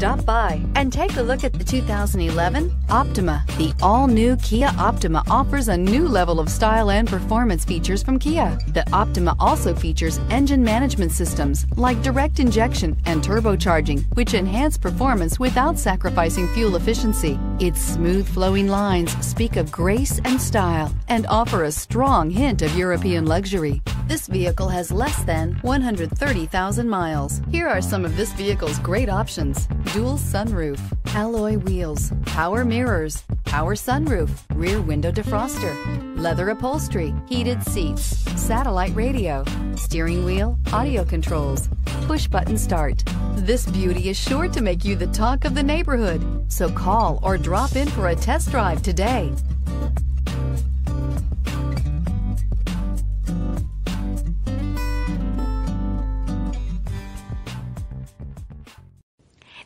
Stop by and take a look at the 2011 Optima. The all-new Kia Optima offers a new level of style and performance features from Kia. The Optima also features engine management systems like direct injection and turbocharging, which enhance performance without sacrificing fuel efficiency. Its smooth flowing lines speak of grace and style and offer a strong hint of European luxury. This vehicle has less than 130,000 miles. Here are some of this vehicle's great options: dual sunroof, alloy wheels, power mirrors, power sunroof, rear window defroster, leather upholstery, heated seats, satellite radio, steering wheel audio controls, push button start. This beauty is sure to make you the talk of the neighborhood, so call or drop in for a test drive today.